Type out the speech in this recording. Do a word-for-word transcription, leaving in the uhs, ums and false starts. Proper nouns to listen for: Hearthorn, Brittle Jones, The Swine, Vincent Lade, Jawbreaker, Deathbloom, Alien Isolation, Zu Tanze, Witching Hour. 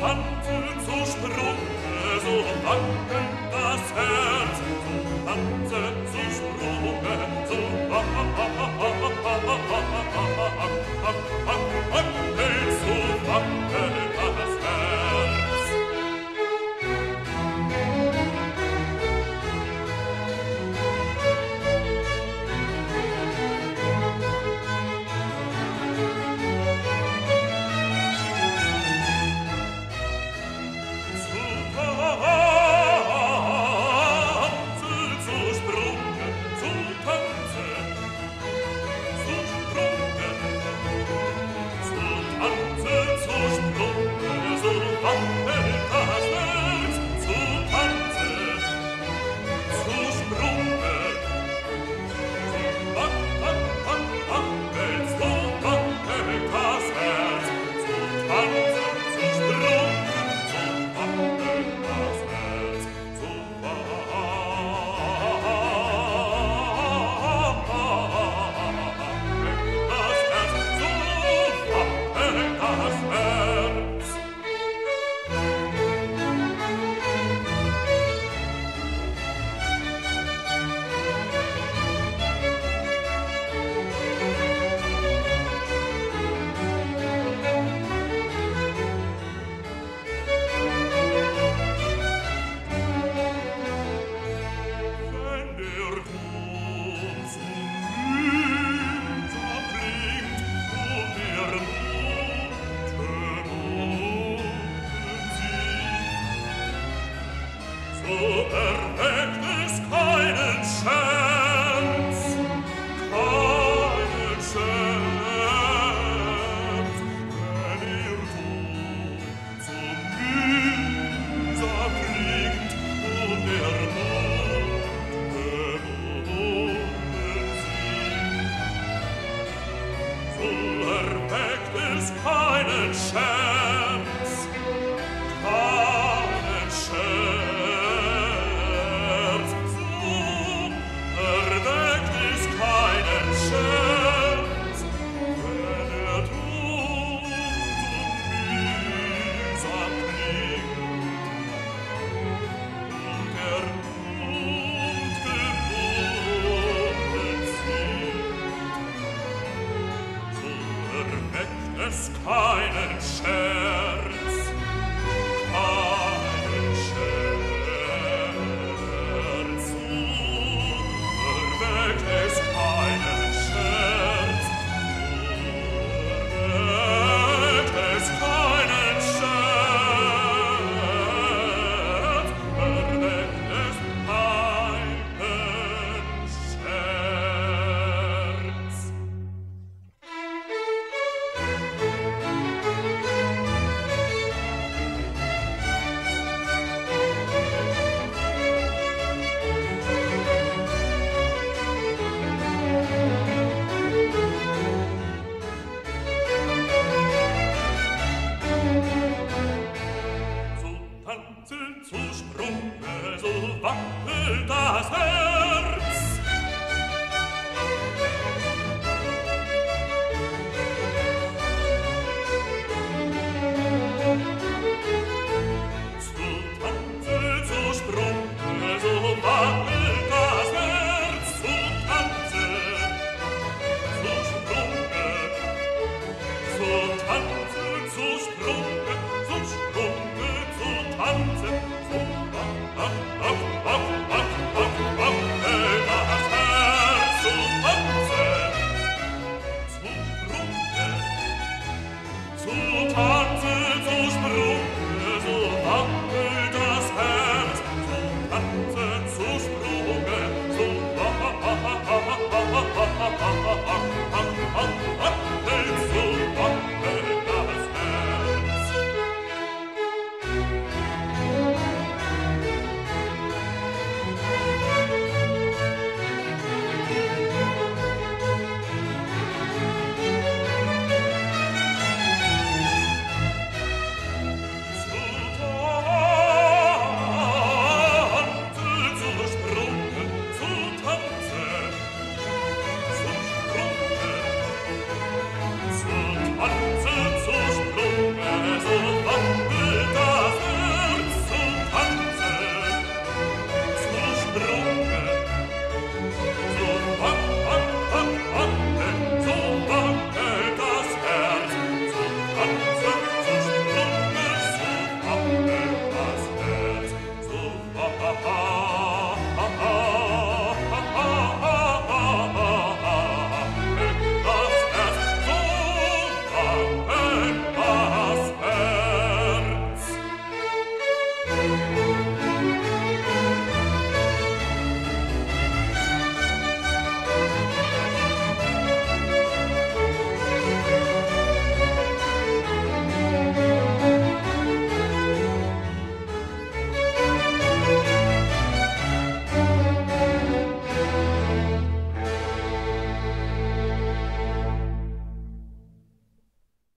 Tanze zu Sprunge, so wankelt das Herz. Zu Tanze zu Sprunge, so wankelt, so wankelt das Herz. Zu Tanze, zu Sprunge.